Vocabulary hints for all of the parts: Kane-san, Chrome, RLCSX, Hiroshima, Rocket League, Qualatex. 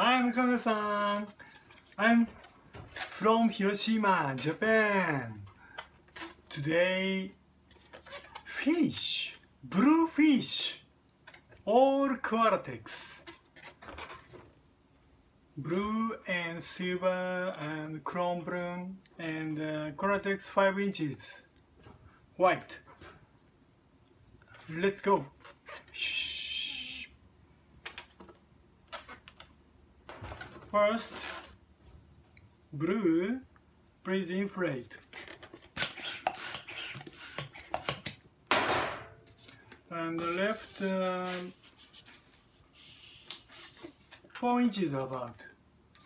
Hi, I'm Kane-san. I'm from Hiroshima, Japan. Today, fish, blue fish, all Qualatex. Blue and silver and chrome blue and Qualatex 5 inches, white. Let's go. Shh. First, blue, please inflate. And the left 4 inches about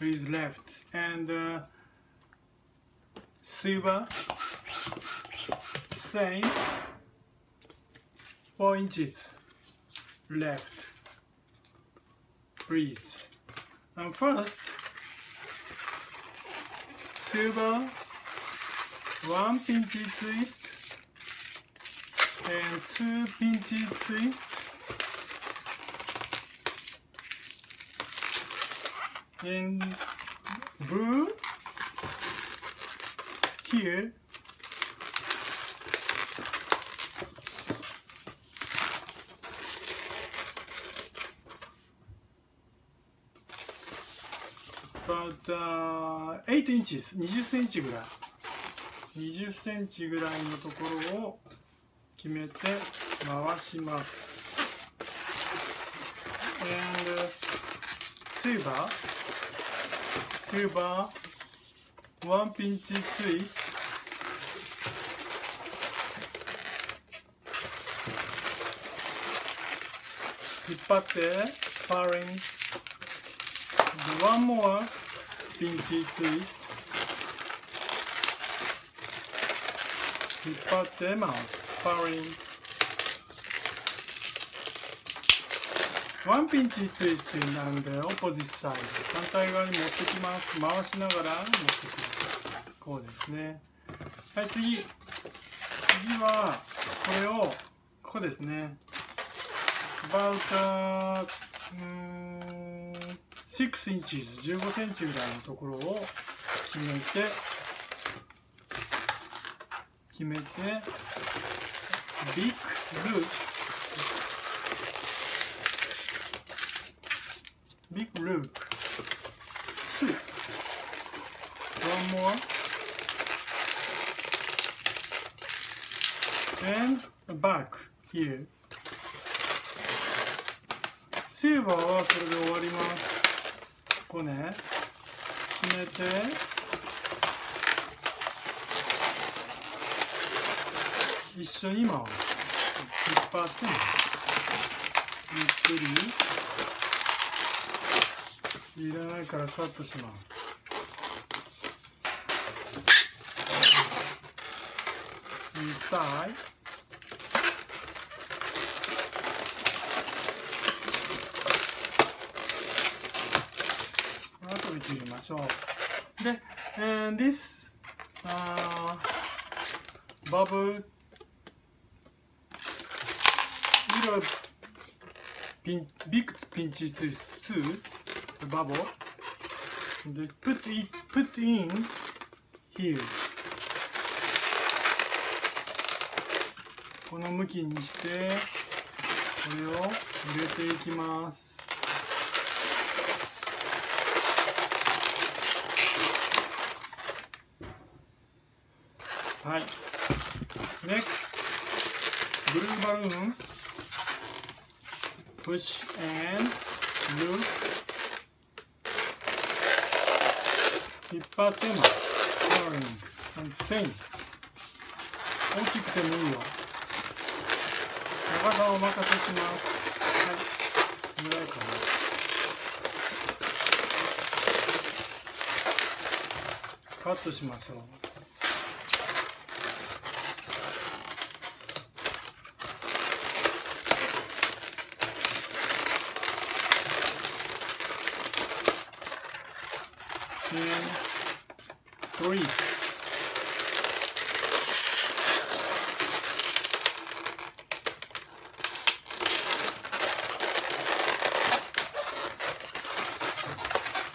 is left, and silver same 4 inches left, please. And first silver 1 pinch twist and 2 pinch twist and blue here about 8 inches、20cm ぐらい、20cm ぐらいのところを決めて回します。And silver 1 pinch twist引っ張ってfiring one more pinch twist 引っ張ってます firing one pinch twist なんで opposite side 反対側に持ってきます。回しながら持ってきます。こうですね。はい、次はこれをここですね about 6 inches、15cm ぐらいのところを決めて、ビッグルー、ビッグループ、2、one more, and back here。シルバーはこれで終わります。ここね、決めて一緒に回す。引っ張ってゆっくり、いらないからカットします。リスタイ切りましょう。で、this bubble little pin big pinch twist to the bubble. They put in here. この向きにしてこれを入れていきます。はい。Next, blue balloon, push and loop, 引っ張ってます。Firing and same. 大きくてもいいよ。長さをお任せします。はい。これぐらいかな。カットしましょう。3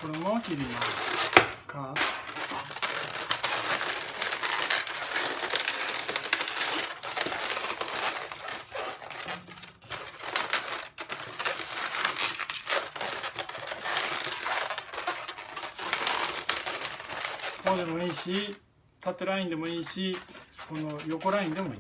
これも切りますか。こうでもいいし、縦ラインでもいいし、この横ラインでもいい。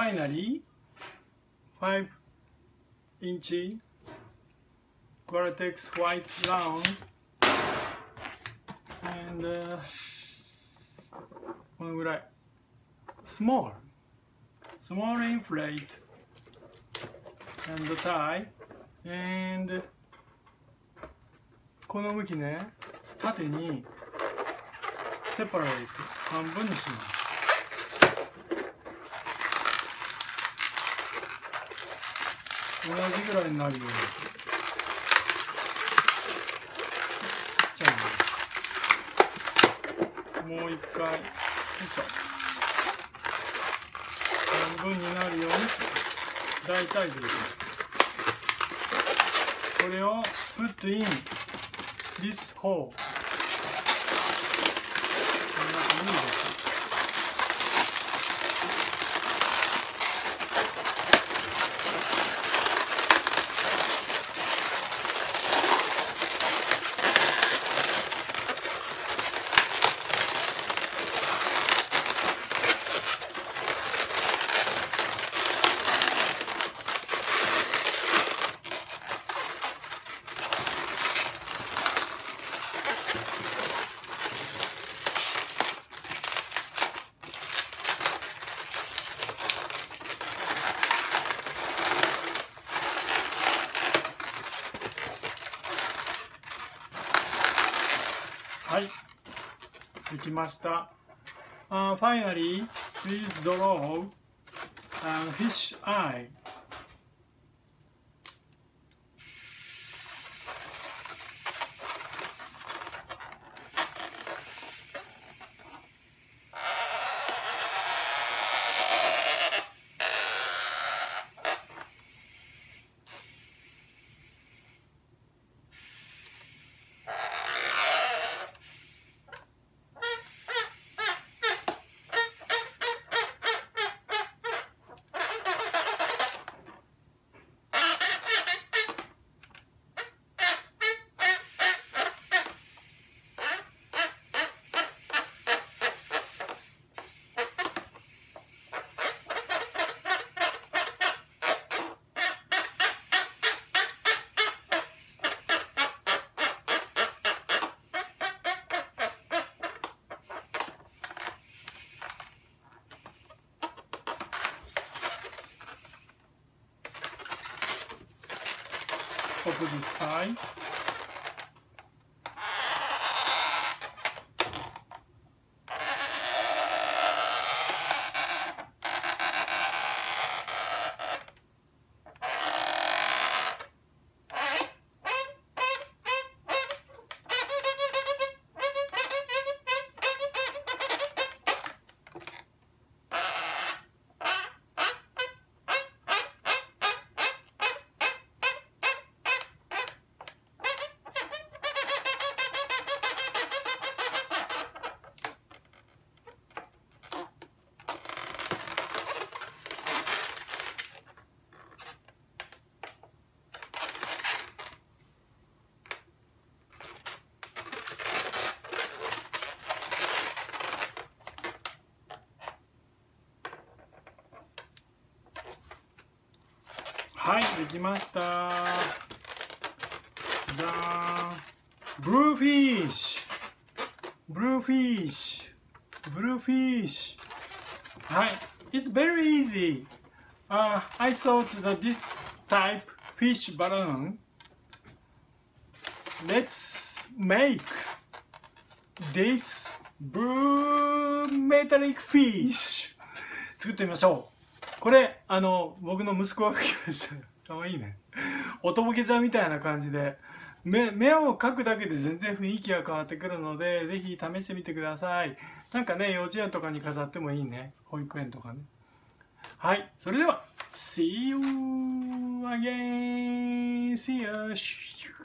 Finally, 5-inch Qualatex white round, and このぐらい small inflate and the tie, and この向きね、縦に separate 半分にします。同じぐらいになるように。ちっちゃいの。もう一回。よいしょ。半分になるように。大体でいきます。これを put in this hole。この中に入れます。できました。Finally, please draw a fish eye. Over this side.はい、できました。ブルーフィッシュ、ブルーフィッシュ、ブルーフィッシュ。はい、it's very easy. I thought that this type fish balloon. Let's make this blue metallic fish. 作ってみましょう。これ、僕の息子が描きました。かわいいね。おとぼけちゃんみたいな感じで、目を描くだけで全然雰囲気が変わってくるので、ぜひ試してみてください。なんかね、幼稚園とかに飾ってもいいね。保育園とかね。はい、それでは、See you again! See you!